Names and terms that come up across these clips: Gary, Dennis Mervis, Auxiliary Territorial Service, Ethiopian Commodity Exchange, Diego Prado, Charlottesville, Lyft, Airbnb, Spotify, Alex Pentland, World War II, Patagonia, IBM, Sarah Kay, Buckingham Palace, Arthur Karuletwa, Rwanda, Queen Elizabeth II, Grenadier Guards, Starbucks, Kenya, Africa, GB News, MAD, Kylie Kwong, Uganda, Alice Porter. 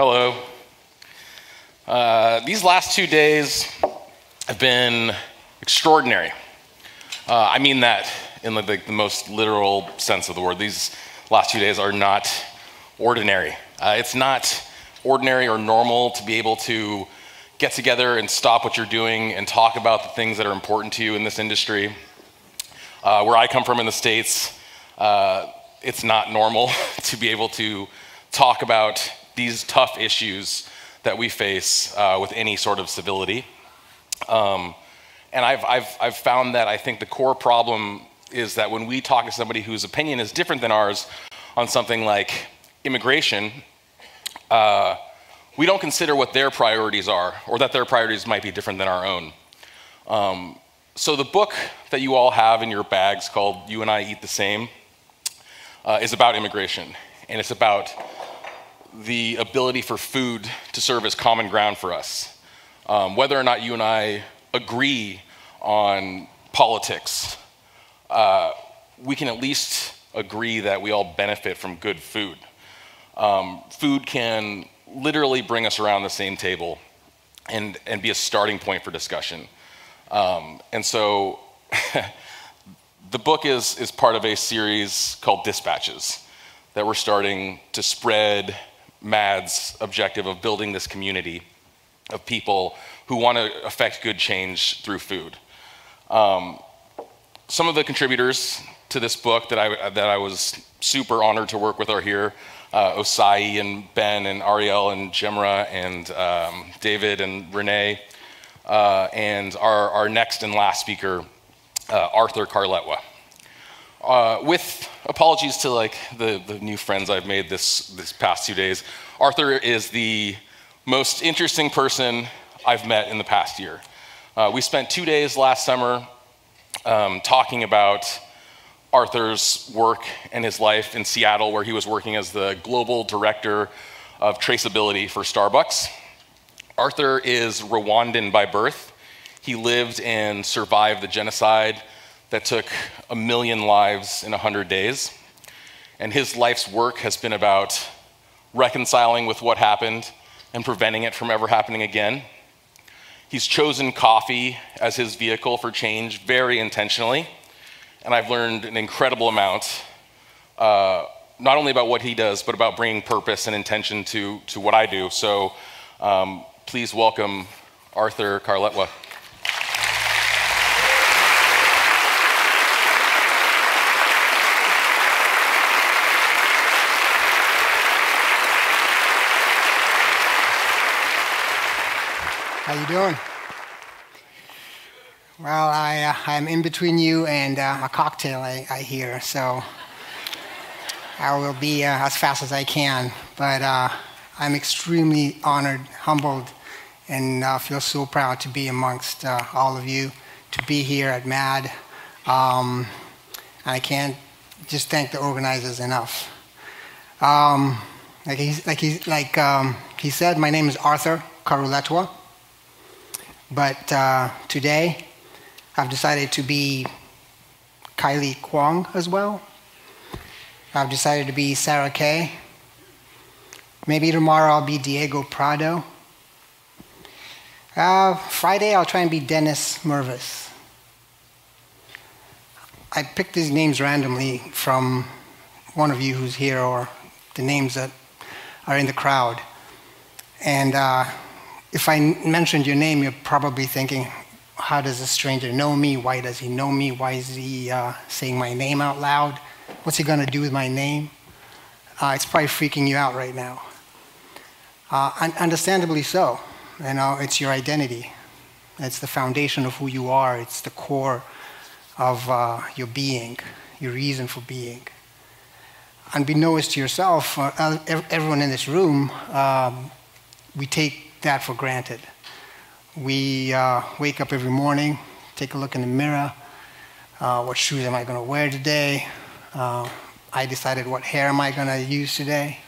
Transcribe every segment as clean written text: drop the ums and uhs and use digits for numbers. Hello. These last 2 days have been extraordinary. I mean that in the most literal sense of the word. These last 2 days are not ordinary. It's not ordinary or normal to be able to get together and stop what you're doing and talk about the things that are important to you in this industry. Where I come from in the States, it's not normal to be able to talk about these tough issues that we face with any sort of civility. And I've found that I think the core problem is that when we talk to somebody whose opinion is different than ours on something like immigration, we don't consider what their priorities are, or that their priorities might be different than our own. So the book that you all have in your bags called You and I Eat the Same is about immigration, and it's about the ability for food to serve as common ground for us. Whether or not you and I agree on politics, we can at least agree that we all benefit from good food. Food can literally bring us around the same table and be a starting point for discussion. And so the book is part of a series called Dispatches that we're starting to spread MAD's objective of building this community of people who want to affect good change through food. Some of the contributors to this book that I was super honored to work with are here. Osai and Ben and Ariel and Jemra and David and Renee. And our next and last speaker, Arthur Karuletwa. With apologies to the new friends I've made this past 2 days, Arthur is the most interesting person I've met in the past year. We spent 2 days last summer talking about Arthur's work and his life in Seattle, where he was working as the global director of traceability for Starbucks. Arthur is Rwandan by birth. He lived and survived the genocide that took 1 million lives in 100 days. And his life's work has been about reconciling with what happened and preventing it from ever happening again. He's chosen coffee as his vehicle for change very intentionally. And I've learned an incredible amount, not only about what he does, but about bringing purpose and intention to what I do. So please welcome Arthur Karuletwa. How you doing? Well, I'm in between you and a cocktail, I hear, so I will be as fast as I can. But I'm extremely honored, humbled, and feel so proud to be amongst all of you, to be here at MAD. And I can't just thank the organizers enough. He said, my name is Arthur Karuletwa. But today, I've decided to be Kylie Kwong as well. I've decided to be Sarah Kay. Maybe tomorrow I'll be Diego Prado. Friday, I'll try and be Dennis Mervis. I picked these names randomly from one of you who's here or the names that are in the crowd. And if I mentioned your name, you're probably thinking, how does a stranger know me? Why does he know me? Why is he saying my name out loud? What's he going to do with my name? It's probably freaking you out right now. Understandably so. You know, it's your identity. It's the foundation of who you are. It's the core of your being, your reason for being. Unbeknownst to yourself, everyone in this room, we take that for granted. We wake up every morning, take a look in the mirror. What shoes am I going to wear today? I decided what hair am I going to use today?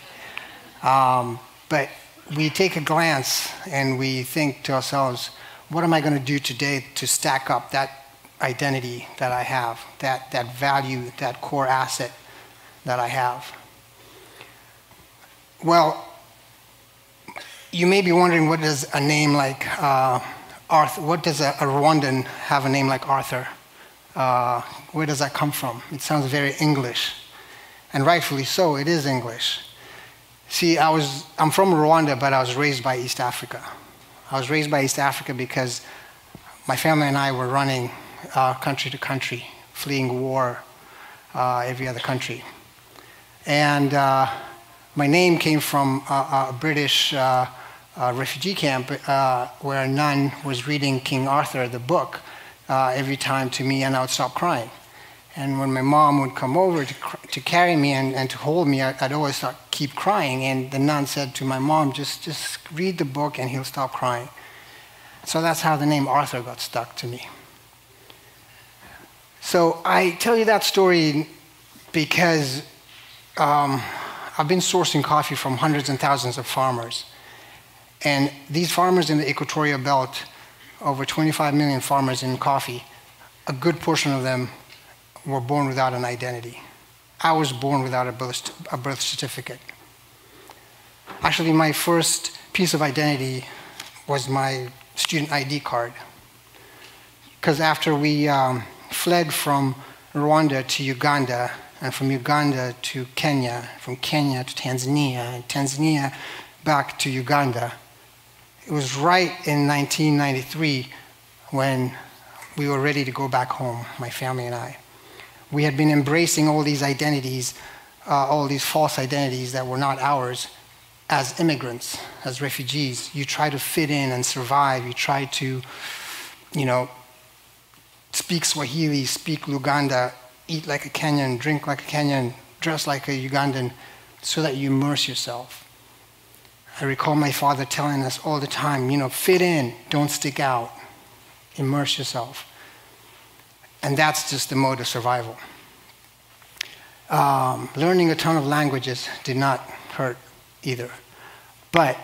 But we take a glance and we think to ourselves, what am I going to do today to stack up that identity that I have, that value, that core asset that I have? Well, You may be wondering, what does a name like Arthur, what does a Rwandan have a name like Arthur? Where does that come from? It sounds very English. And rightfully so, it is English. See, I'm from Rwanda, but I was raised by East Africa. I was raised by East Africa because my family and I were running country to country, fleeing war, every other country. And my name came from a British refugee camp where a nun was reading King Arthur, the book, every time to me, and I would stop crying. And when my mom would come over to carry me and to hold me, I'd always keep crying. And the nun said to my mom, just read the book and he'll stop crying. So that's how the name Arthur got stuck to me. So I tell you that story because I've been sourcing coffee from hundreds and thousands of farmers. And these farmers in the Equatorial Belt, over 25 million farmers in coffee, a good portion of them were born without an identity. I was born without a birth certificate. Actually, my first piece of identity was my student ID card. Because after we fled from Rwanda to Uganda, and from Uganda to Kenya, from Kenya to Tanzania, and Tanzania back to Uganda, it was right in 1993 when we were ready to go back home, my family and I. We had been embracing all these identities, all these false identities that were not ours, as immigrants, as refugees. You try to fit in and survive. You try to, you know, speak Swahili, speak Luganda, eat like a Kenyan, drink like a Kenyan, dress like a Ugandan, so that you immerse yourself. I recall my father telling us all the time, you know, fit in, don't stick out, immerse yourself. And that's just the mode of survival. Learning a ton of languages did not hurt either. But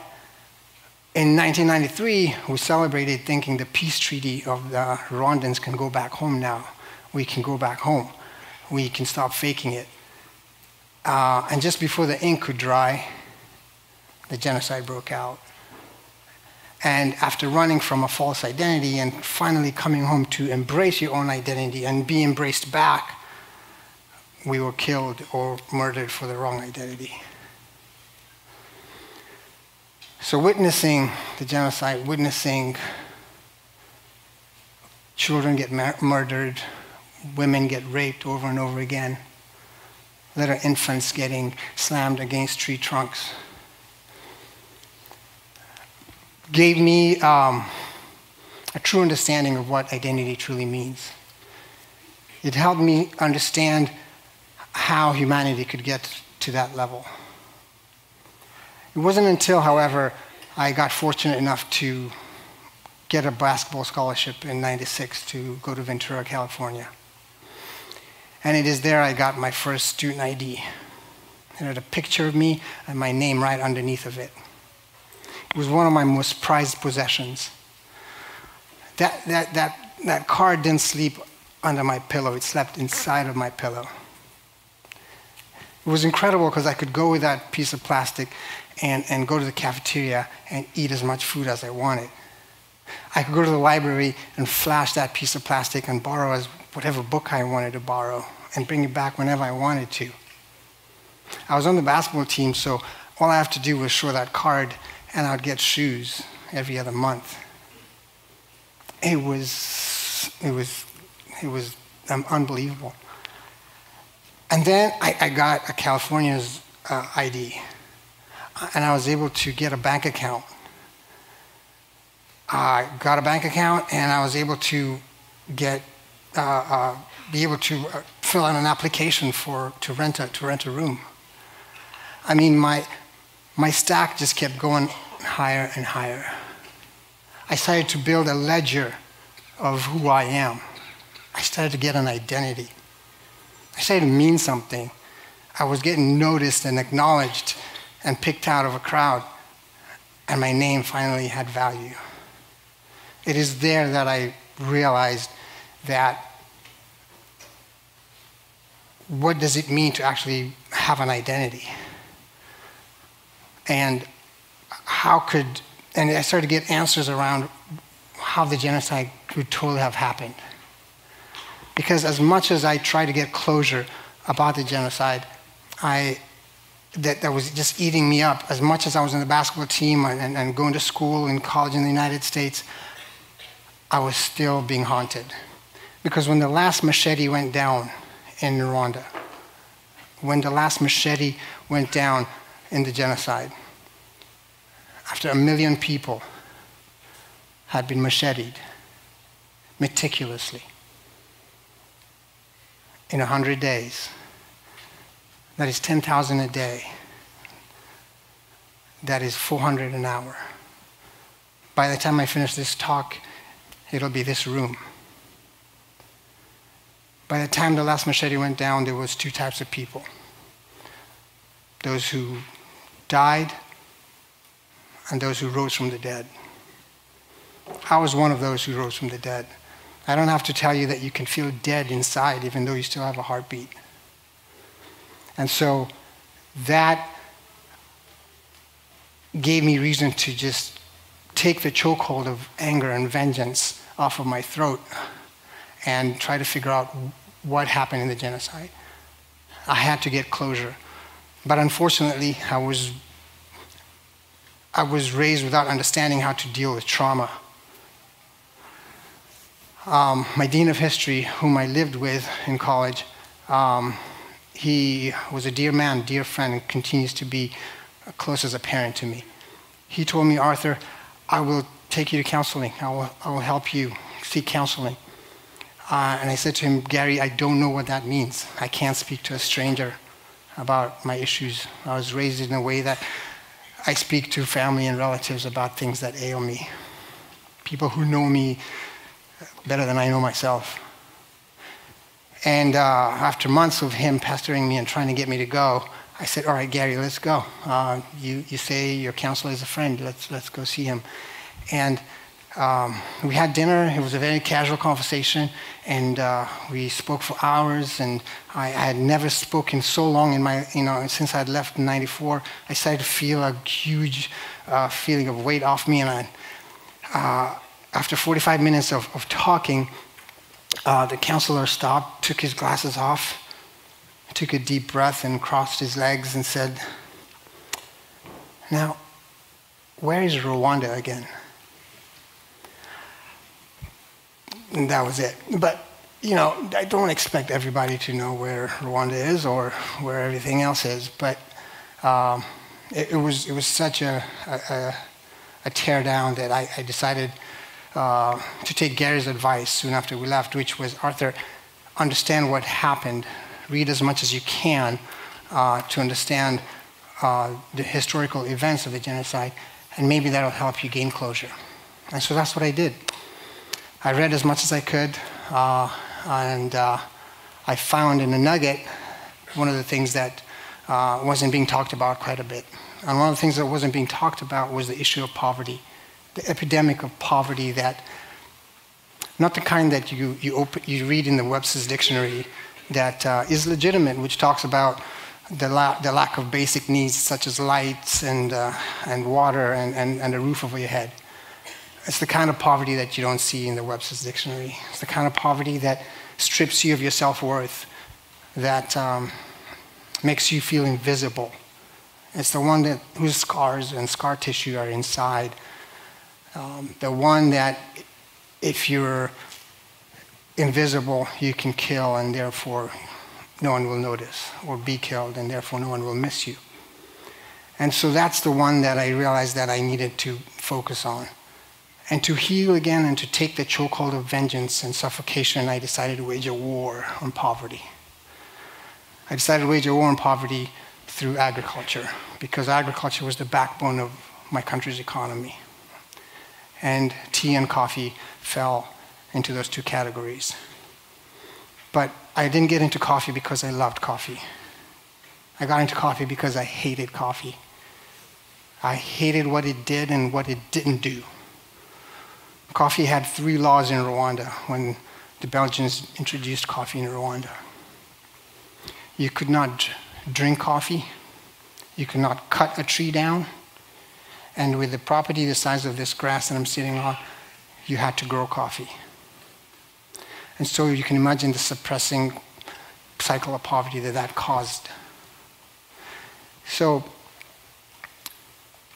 in 1993, we celebrated thinking the peace treaty of the Rwandans can go back home now. We can go back home. We can stop faking it. And just before the ink could dry, the genocide broke out. And after running from a false identity and finally coming home to embrace your own identity and be embraced back, we were killed or murdered for the wrong identity. So witnessing the genocide, witnessing children get murdered, women get raped over and over again, little infants getting slammed against tree trunks, gave me a true understanding of what identity truly means. It helped me understand how humanity could get to that level. It wasn't until, however, I got fortunate enough to get a basketball scholarship in '96 to go to Ventura, California. And it is there I got my first student ID. It had a picture of me and my name right underneath of it. It was one of my most prized possessions. That card didn't sleep under my pillow. It slept inside of my pillow. It was incredible because I could go with that piece of plastic and go to the cafeteria and eat as much food as I wanted. I could go to the library and flash that piece of plastic and borrow whatever book I wanted to borrow and bring it back whenever I wanted to. I was on the basketball team, so all I have to do was show that card and I'd get shoes every other month. It was unbelievable. And then I got a California's ID, and I was able to get a bank account. I got a bank account, and I was able to get fill out an application to rent a room. I mean, my stack just kept going higher and higher. I started to build a ledger of who I am. I started to get an identity. I started to mean something. I was getting noticed and acknowledged and picked out of a crowd, and my name finally had value. It is there that I realized that what does it mean to actually have an identity? And how could, and I started to get answers around how the genocide could totally have happened. Because as much as I tried to get closure about the genocide, that was just eating me up. As much as I was in the basketball team and going to school and college in the United States, I was still being haunted. Because when the last machete went down in Rwanda, when the last machete went down in the genocide, after 1 million people had been macheted meticulously in 100 days, that is 10,000 a day, that is 400 an hour. By the time I finish this talk, it'll be this room. By the time the last machete went down, there was two types of people. Those who died and those who rose from the dead. I was one of those who rose from the dead. I don't have to tell you that you can feel dead inside even though you still have a heartbeat. And so that gave me reason to just take the chokehold of anger and vengeance off of my throat and try to figure out what happened in the genocide. I had to get closure. But unfortunately, I was raised without understanding how to deal with trauma. My dean of history, whom I lived with in college, he was a dear man, dear friend, and continues to be close as a parent to me. He told me, "Arthur, I will take you to counseling. I will help you seek counseling." And I said to him, "Gary, I don't know what that means. I can't speak to a stranger about my issues. I was raised in a way that I speak to family and relatives about things that ail me, people who know me better than I know myself." And after months of him pestering me and trying to get me to go, I said, "All right, Gary, let's go. You say your counselor is a friend. Let's go see him." And we had dinner. It was a very casual conversation, and we spoke for hours. And I had never spoken so long in my, since I'd left in '94. I started to feel a huge feeling of weight off me. And after 45 minutes of talking, the counselor stopped, took his glasses off, took a deep breath, and crossed his legs and said, "Now, where is Rwanda again?" And that was it. But, I don't expect everybody to know where Rwanda is or where everything else is, but it was such a tear down that I decided to take Gary's advice soon after we left, which was, "Arthur, understand what happened. Read as much as you can to understand the historical events of the genocide, and maybe that'll help you gain closure." And so that's what I did. I read as much as I could, and I found in a nugget one of the things that wasn't being talked about quite a bit. And one of the things that wasn't being talked about was the issue of poverty, the epidemic of poverty that, not the kind that you read in the Webster's Dictionary that is legitimate, which talks about the lack of basic needs such as lights and water and a roof over your head. It's the kind of poverty that you don't see in the Webster's Dictionary. It's the kind of poverty that strips you of your self-worth, that makes you feel invisible. It's the one whose scars and scar tissue are inside. The one that if you're invisible, you can kill and therefore no one will notice, or be killed and therefore no one will miss you. And so that's the one that I realized that I needed to focus on. And to heal again and to take the chokehold of vengeance and suffocation, I decided to wage a war on poverty. I decided to wage a war on poverty through agriculture, because agriculture was the backbone of my country's economy. And tea and coffee fell into those two categories. But I didn't get into coffee because I loved coffee. I got into coffee because I hated coffee. I hated what it did and what it didn't do. Coffee had three laws in Rwanda when the Belgians introduced coffee in Rwanda. You could not drink coffee, you could not cut a tree down, And with the property the size of this grass that I'm sitting on, you had to grow coffee. And so you can imagine the suppressing cycle of poverty that that caused. So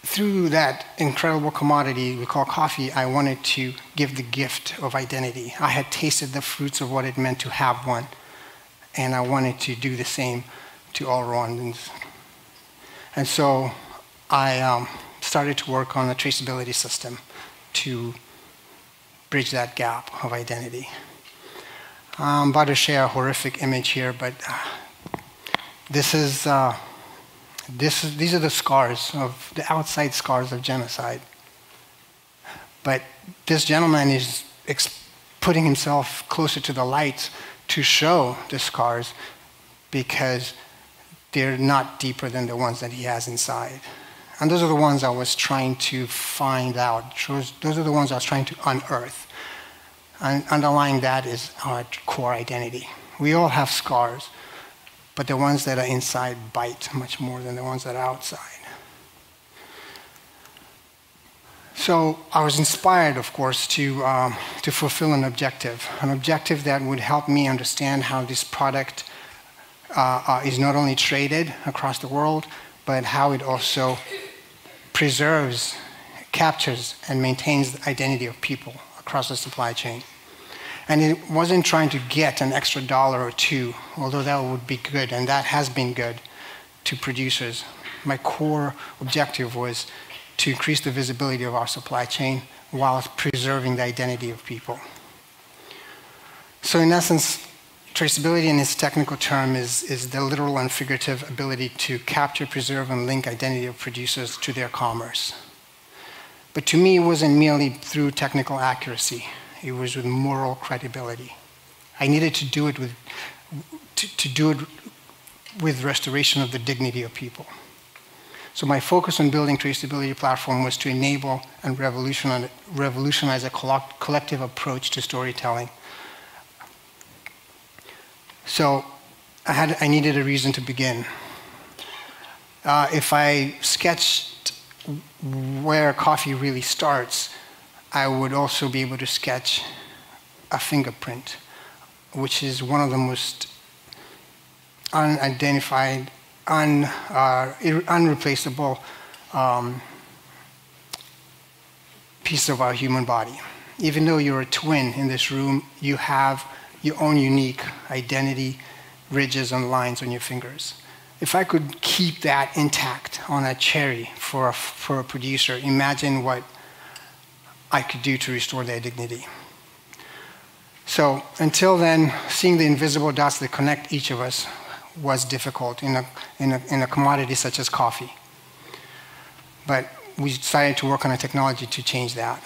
through that incredible commodity we call coffee, I wanted to give the gift of identity. I had tasted the fruits of what it meant to have one, and I wanted to do the same to all Rwandans. And so I started to work on a traceability system to bridge that gap of identity. I'm about to share a horrific image here, but these are the scars, of the outside scars of genocide. But this gentleman is putting himself closer to the light to show the scars because they're not deeper than the ones that he has inside. And those are the ones I was trying to find out. Those are the ones I was trying to unearth. And underlying that is our core identity. We all have scars, but the ones that are inside bite much more than the ones that are outside. So I was inspired, of course, to fulfill an objective that would help me understand how this product is not only traded across the world, but how it also preserves, captures, and maintains the identity of people across the supply chain. And it wasn't trying to get an extra dollar or two, although that would be good, and that has been good to producers. My core objective was to increase the visibility of our supply chain while preserving the identity of people. So in essence, traceability in its technical term is the literal and figurative ability to capture, preserve, and link identity of producers to their commerce. But to me, it wasn't merely through technical accuracy. It was with moral credibility. I needed to do it with, restoration of the dignity of people. So my focus on building traceability platform was to enable and revolutionize a collective approach to storytelling. So I needed a reason to begin. If I sketched where coffee really starts, I would also be able to sketch a fingerprint, which is one of the most unidentified, unreplaceable piece of our human body. Even though you're a twin in this room, you have your own unique identity, ridges and lines on your fingers. If I could keep that intact on a cherry for a producer, imagine what I could do to restore their dignity. So until then, seeing the invisible dots that connect each of us was difficult in a commodity such as coffee. But we decided to work on a technology to change that.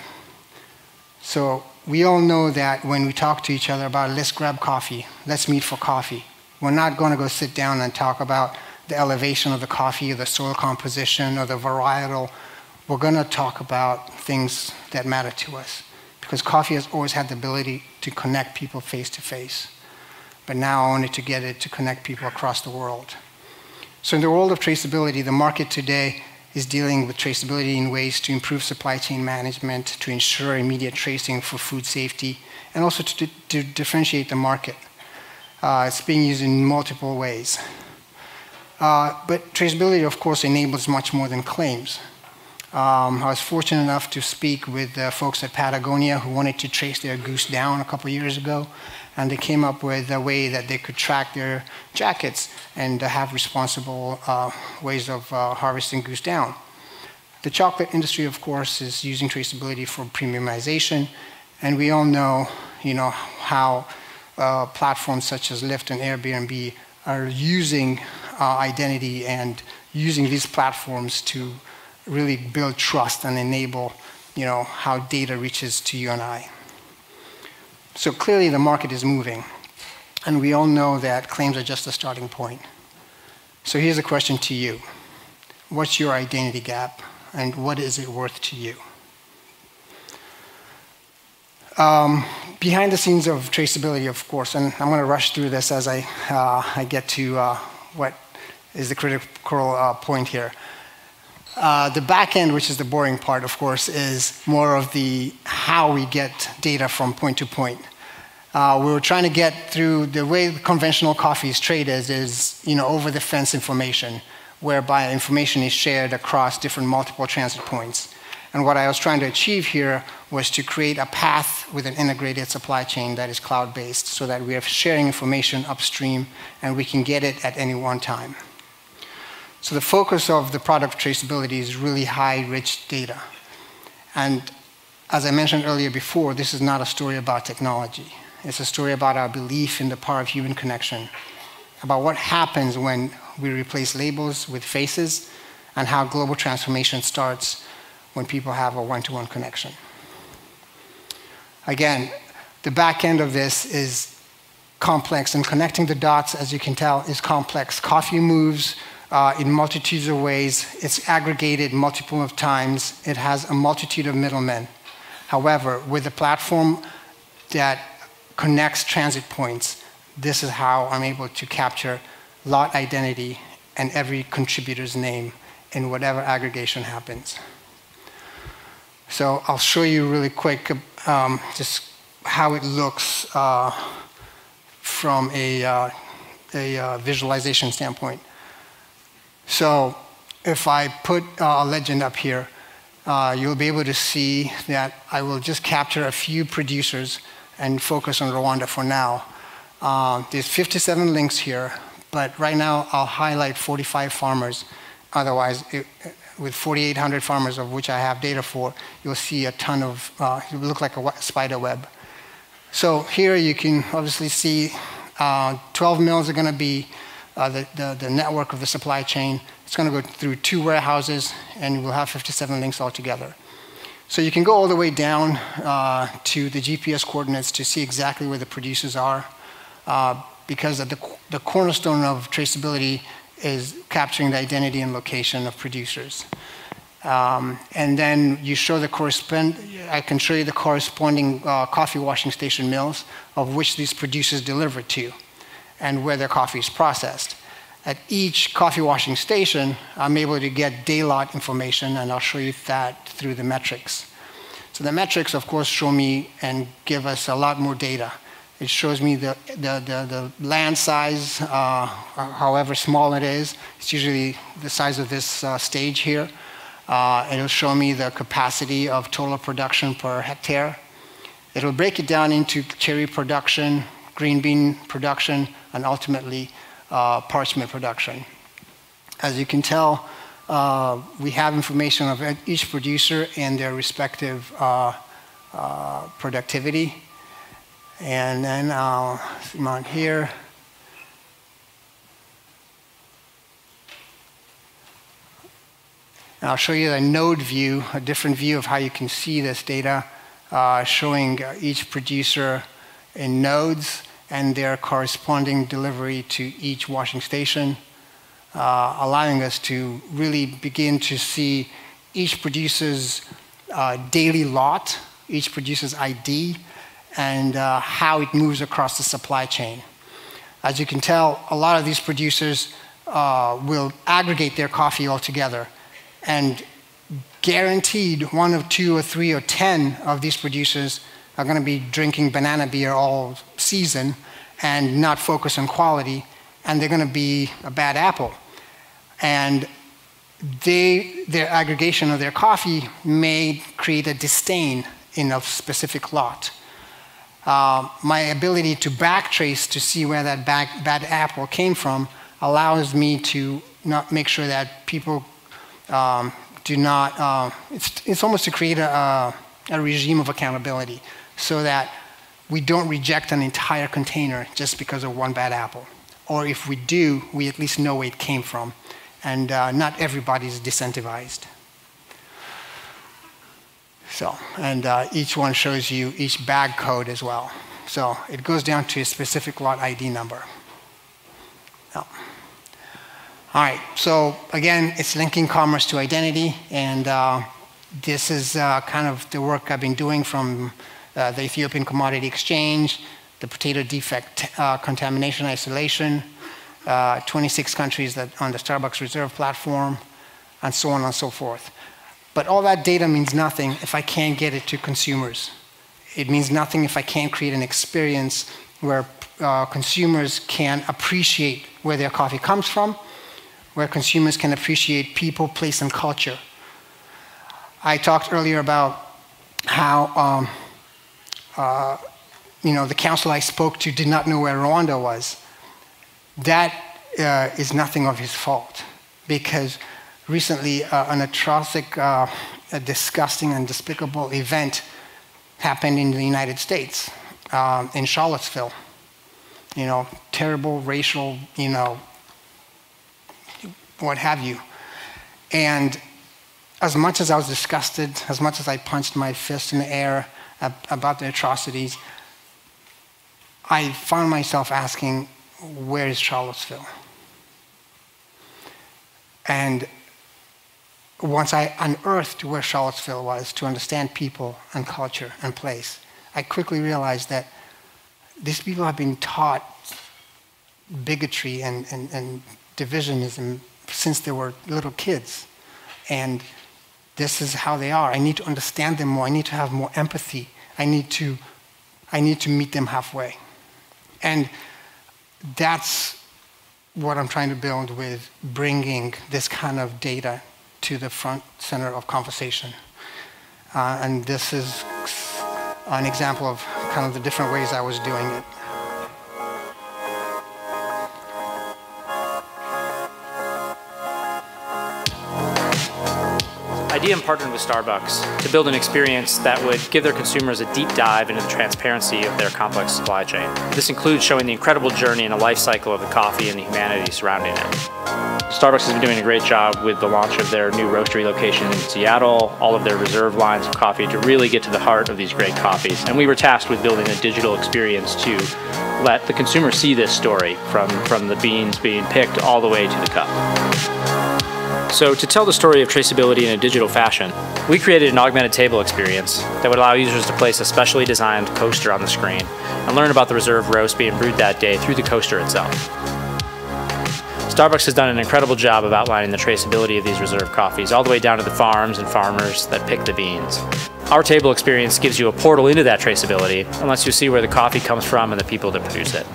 So we all know that when we talk to each other about, let's grab coffee, let's meet for coffee, we're not going to go sit down and talk about the elevation of the coffee, or the soil composition, or the varietal. We're going to talk about things that matter to us, because coffee has always had the ability to connect people face to face. But now I wanted to get it to connect people across the world. So in the world of traceability, the market today is dealing with traceability in ways to improve supply chain management, to ensure immediate tracing for food safety, and also to differentiate the market. It's being used in multiple ways. But traceability, of course, enables much more than claims. I was fortunate enough to speak with folks at Patagonia who wanted to trace their goose down a couple years ago, and they came up with a way that they could track their jackets and have responsible ways of harvesting goose down. The chocolate industry, of course, is using traceability for premiumization, and we all know, how platforms such as Lyft and Airbnb are using identity and using these platforms to really build trust and enable, how data reaches to you and I. So clearly the market is moving, and we all know that claims are just the starting point. So here's a question to you. What's your identity gap, and what is it worth to you? Behind the scenes of traceability, of course, and I'm going to rush through this as I get to what is the critical point here. The back end, which is the boring part, of course, is more of the how we get data from point to point. We were trying to get through the way conventional coffee is traded is, over-the-fence information, whereby information is shared across different multiple transit points. And what I was trying to achieve here was to create a path with an integrated supply chain that is cloud-based so that we are sharing information upstream and we can get it at any one time. So the focus of the product traceability is really high, rich data. And as I mentioned earlier before, this is not a story about technology. It's a story about our belief in the power of human connection, about what happens when we replace labels with faces and how global transformation starts when people have a one-to-one connection. Again, the back end of this is complex, and connecting the dots, as you can tell, is complex. Coffee moves in multitudes of ways. It's aggregated multiple times. It has a multitude of middlemen. However, with a platform that connects transit points, this is how I'm able to capture lot identity and every contributor's name in whatever aggregation happens. So I'll show you really quick just how it looks from a visualization standpoint. So if I put a legend up here, you'll be able to see that I will just capture a few producers and focus on Rwanda for now. There's 57 links here, but right now I'll highlight 45 farmers. Otherwise, with 4,800 farmers, of which I have data for, you'll see a ton of, it will look like a spider web. So here you can obviously see 12 mills are going to be the network of the supply chain. It's going to go through 2 warehouses, and we'll have 57 links altogether. So you can go all the way down to the GPS coordinates to see exactly where the producers are, because at the cornerstone of traceability is capturing the identity and location of producers. And then you show the I can show you the corresponding coffee washing station mills of which these producers deliver to and where their coffee is processed. At each coffee washing station, I'm able to get day lot information, and I'll show you that through the metrics. So the metrics, of course, show me and give us a lot more data. It shows me the land size, however small it is. It's usually the size of this stage here. It'll show me the capacity of total production per hectare. It'll break it down into cherry production, green bean production, and ultimately parchment production. As you can tell, we have information of each producer and their respective productivity. And then I'll come on here. And I'll show you the node view, a different view of how you can see this data, showing each producer in nodes and their corresponding delivery to each washing station, allowing us to really begin to see each producer's daily lot, each producer's ID, and how it moves across the supply chain. As you can tell, a lot of these producers will aggregate their coffee altogether, and guaranteed 1 or 2 or 3 or 10 of these producers are going to be drinking banana beer all season and not focus on quality, and they're going to be a bad apple. And their aggregation of their coffee may create a disdain in a specific lot. My ability to backtrace to see where that bad apple came from allows me to not make sure that people do not, it's almost to create a regime of accountability so that we don't reject an entire container just because of one bad apple. Or if we do, we at least know where it came from, and not everybody's disincentivized. So, and each one shows you each bag code as well. So it goes down to a specific lot ID number. Oh. All right, so again, it's linking commerce to identity, and this is kind of the work I've been doing from the Ethiopian Commodity Exchange, the potato defect contamination isolation, 26 countries on the Starbucks Reserve platform, and so on and so forth. But all that data means nothing if I can't get it to consumers. It means nothing if I can't create an experience where consumers can appreciate where their coffee comes from, where consumers can appreciate people, place, and culture. I talked earlier about how the council I spoke to did not know where Rwanda was. That is nothing of his fault, because recently an atrocious, a disgusting and despicable event happened in the United States, in Charlottesville. You know, terrible racial, you know, what have you. And as much as I was disgusted, as much as I punched my fist in the air about the atrocities, I found myself asking, where is Charlottesville? And once I unearthed where Charlottesville was to understand people and culture and place, I quickly realized that these people have been taught bigotry and divisionism since they were little kids. And this is how they are. I need to understand them more. I need to have more empathy. I need to meet them halfway. And that's what I'm trying to build with bringing this kind of data to the front center of conversation. And this is an example of kind of the different ways I was doing it. IBM partnered with Starbucks to build an experience that would give their consumers a deep dive into the transparency of their complex supply chain. This includes showing the incredible journey and the life cycle of the coffee and the humanities surrounding it. Starbucks has been doing a great job with the launch of their new roastery location in Seattle, all of their reserve lines of coffee, to really get to the heart of these great coffees. And we were tasked with building a digital experience to let the consumer see this story from the beans being picked all the way to the cup. So to tell the story of traceability in a digital fashion, we created an augmented table experience that would allow users to place a specially designed coaster on the screen and learn about the reserve roast being brewed that day through the coaster itself. Starbucks has done an incredible job of outlining the traceability of these reserve coffees all the way down to the farms and farmers that pick the beans. Our table experience gives you a portal into that traceability and lets you see where the coffee comes from and the people that produce it.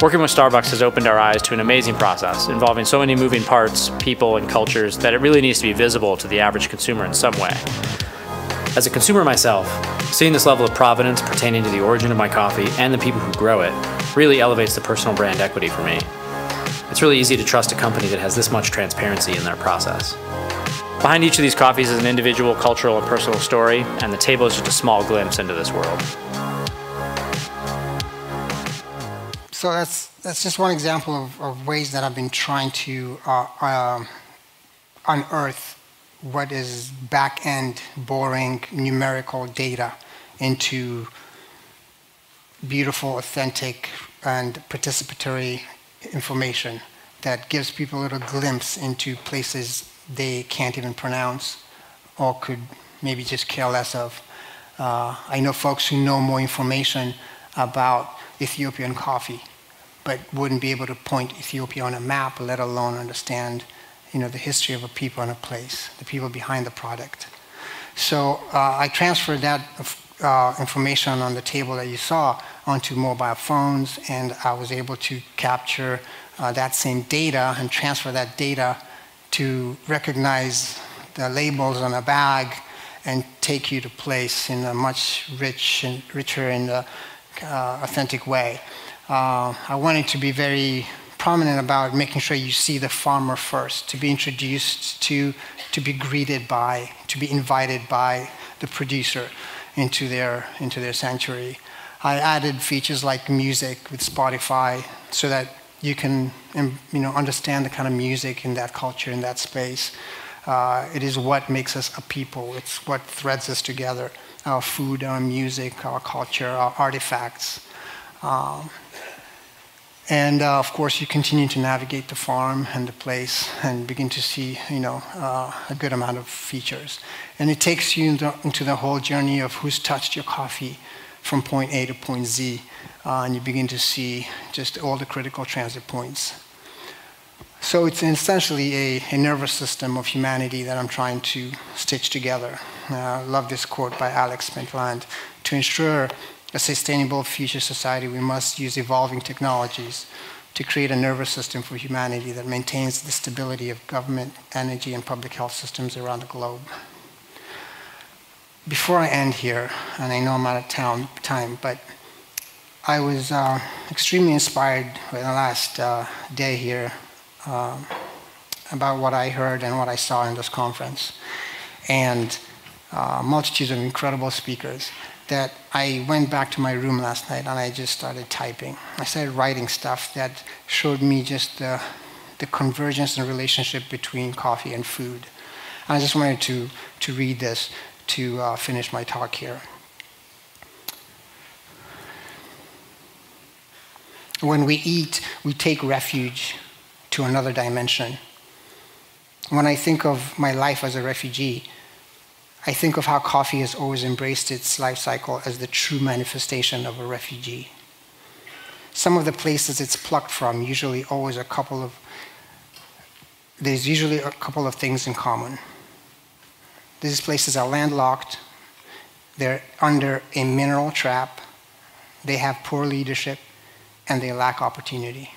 Working with Starbucks has opened our eyes to an amazing process involving so many moving parts, people, and cultures that it really needs to be visible to the average consumer in some way. As a consumer myself, seeing this level of provenance pertaining to the origin of my coffee and the people who grow it really elevates the personal brand equity for me. It's really easy to trust a company that has this much transparency in their process. Behind each of these coffees is an individual, cultural, and personal story, and the table is just a small glimpse into this world. So that's just one example of ways that I've been trying to unearth what is back-end, boring, numerical data into beautiful, authentic, and participatory information that gives people a little glimpse into places they can't even pronounce or could maybe just care less of. I know folks who know more information about Ethiopian coffee, but wouldn't be able to point Ethiopia on a map, let alone understand, you know, the history of a people and a place, the people behind the product. So I transferred that information on the table that you saw onto mobile phones, and I was able to capture that same data and transfer that data to recognize the labels on a bag and take you to place in a much richer and authentic way. I wanted to be very prominent about making sure you see the farmer first, to be introduced to be greeted by, to be invited by the producer into their sanctuary. I added features like music with Spotify so that you can, you know, understand the kind of music in that culture, in that space. It is what makes us a people. It's what threads us together. Our food, our music, our culture, our artifacts. Of course, you continue to navigate the farm and the place and begin to see, you know, a good amount of features. And it takes you into the whole journey of who's touched your coffee from point A to point Z. And you begin to see just all the critical transit points. So it's essentially a nervous system of humanity that I'm trying to stitch together. I love this quote by Alex Pentland. To ensure a sustainable future society, we must use evolving technologies to create a nervous system for humanity that maintains the stability of government, energy, and public health systems around the globe. Before I end here, and I know I'm out of time, but I was extremely inspired in the last day here about what I heard and what I saw in this conference, and multitudes of incredible speakers, that I went back to my room last night and I just started typing. I started writing stuff that showed me just the convergence and relationship between coffee and food. And I just wanted to read this to finish my talk here. When we eat, we take refuge to another dimension. When I think of my life as a refugee, I think of how coffee has always embraced its life cycle as the true manifestation of a refugee. Some of the places it's plucked from, there's usually a couple of things in common. These places are landlocked, they're under a mineral trap, they have poor leadership, and they lack opportunity.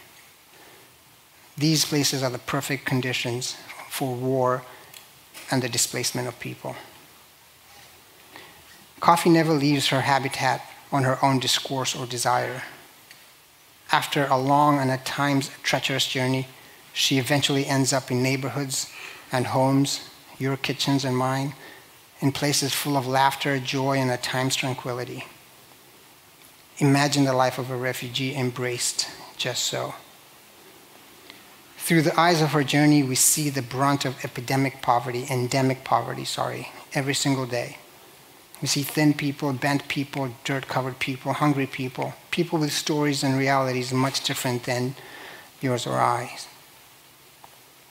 These places are the perfect conditions for war and the displacement of people. Coffee never leaves her habitat on her own discourse or desire. After a long and at times treacherous journey, she eventually ends up in neighborhoods and homes, your kitchens and mine, in places full of laughter, joy, and at times tranquility. Imagine the life of a refugee embraced just so. Through the eyes of her journey, we see the brunt of endemic poverty, every single day. We see thin people, bent people, dirt-covered people, hungry people, people with stories and realities much different than yours or I.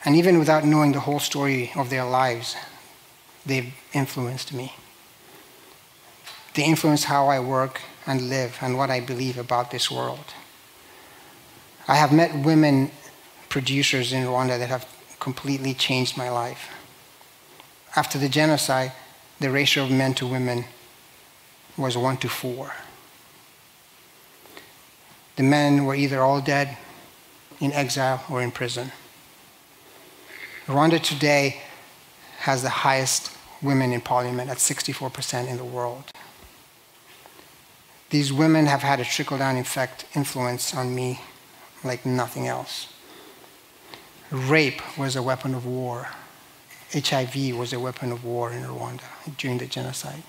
And even without knowing the whole story of their lives, they've influenced me. They influence how I work and live and what I believe about this world. I have met women producers in Rwanda that have completely changed my life. After the genocide, the ratio of men to women was 1:4. The men were either all dead, in exile, or in prison. Rwanda today has the highest women in parliament at 64% in the world. These women have had a trickle-down effect influence on me like nothing else. Rape was a weapon of war. HIV was a weapon of war in Rwanda during the genocide.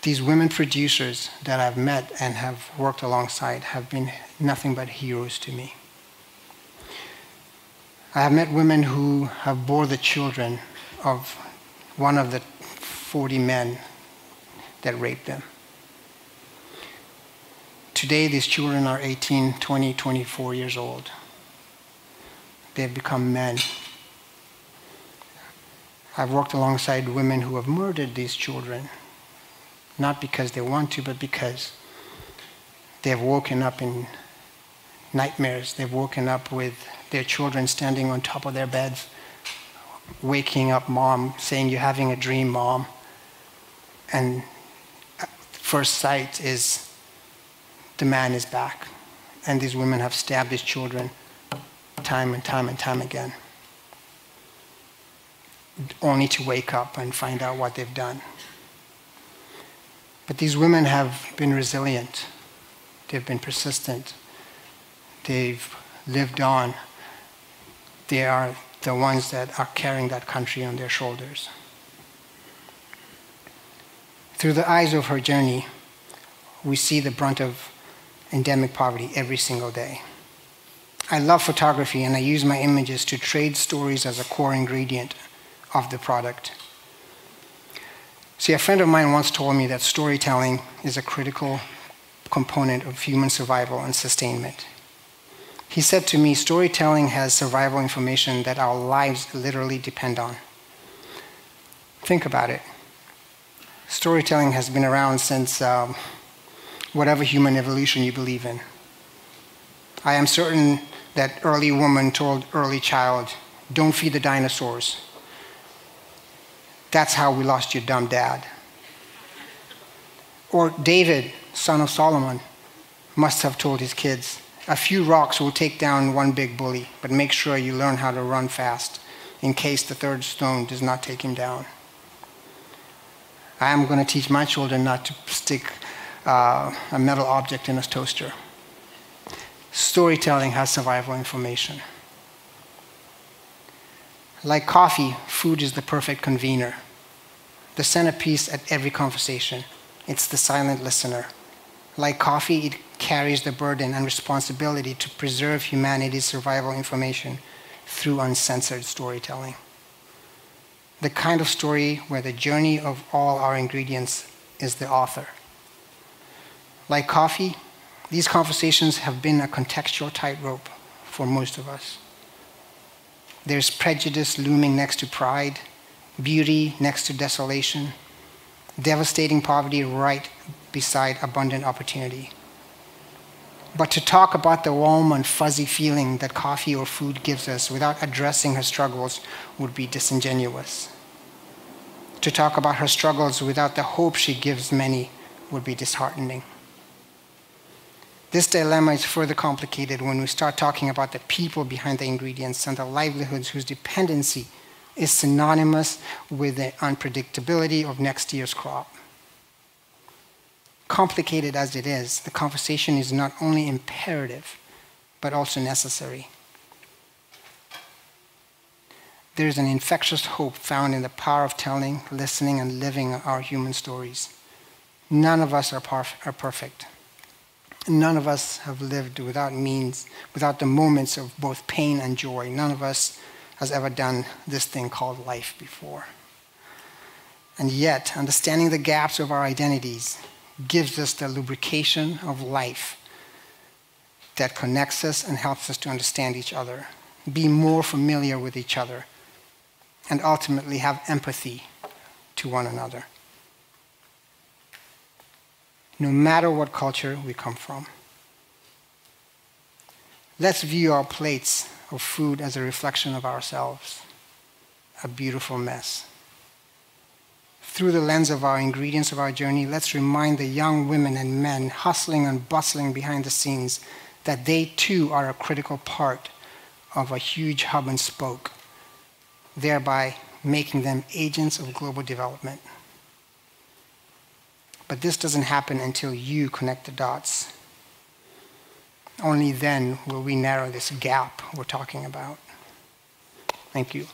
These women producers that I've met and have worked alongside have been nothing but heroes to me. I have met women who have borne the children of one of the 40 men that raped them. Today, these children are 18, 20, 24 years old. They've become men. I've worked alongside women who have murdered these children, not because they want to, but because they've woken up in nightmares. They've woken up with their children standing on top of their beds, waking up mom, saying, "You're having a dream, mom." And first sight is the man is back. And these women have stabbed these children time and time and time again, only to wake up and find out what they've done. But these women have been resilient. They've been persistent. They've lived on. They are the ones that are carrying that country on their shoulders. Through the eyes of her journey, we see the brunt of endemic poverty every single day. I love photography, and I use my images to trade stories as a core ingredient of the product. See, a friend of mine once told me that storytelling is a critical component of human survival and sustainment. He said to me, storytelling has survival information that our lives literally depend on. Think about it. Storytelling has been around since whatever human evolution you believe in. I am certain that early woman told early child, don't feed the dinosaurs. That's how we lost your dumb dad. Or David, son of Solomon, must have told his kids, a few rocks will take down one big bully, but make sure you learn how to run fast in case the third stone does not take him down. I am going to teach my children not to stick a metal object in a toaster. Storytelling has survival information. Like coffee, food is the perfect convener, the centerpiece at every conversation. It's the silent listener. Like coffee, it carries the burden and responsibility to preserve humanity's survival information through uncensored storytelling. The kind of story where the journey of all our ingredients is the author. Like coffee, these conversations have been a contextual tightrope for most of us. There's prejudice looming next to pride, beauty next to desolation, devastating poverty right beside abundant opportunity. But to talk about the warm and fuzzy feeling that coffee or food gives us without addressing her struggles would be disingenuous. To talk about her struggles without the hope she gives many would be disheartening. This dilemma is further complicated when we start talking about the people behind the ingredients and the livelihoods whose dependency is synonymous with the unpredictability of next year's crop. Complicated as it is, the conversation is not only imperative, but also necessary. There is an infectious hope found in the power of telling, listening, and living our human stories. None of us are perfect. None of us have lived without the moments of both pain and joy. None of us has ever done this thing called life before. And yet, understanding the gaps of our identities gives us the lubrication of life that connects us and helps us to understand each other, be more familiar with each other, and ultimately have empathy to one another. No matter what culture we come from. Let's view our plates of food as a reflection of ourselves, a beautiful mess. Through the lens of our ingredients of our journey, let's remind the young women and men hustling and bustling behind the scenes that they too are a critical part of a huge hub and spoke, thereby making them agents of global development. But this doesn't happen until you connect the dots. Only then will we narrow this gap we're talking about. Thank you.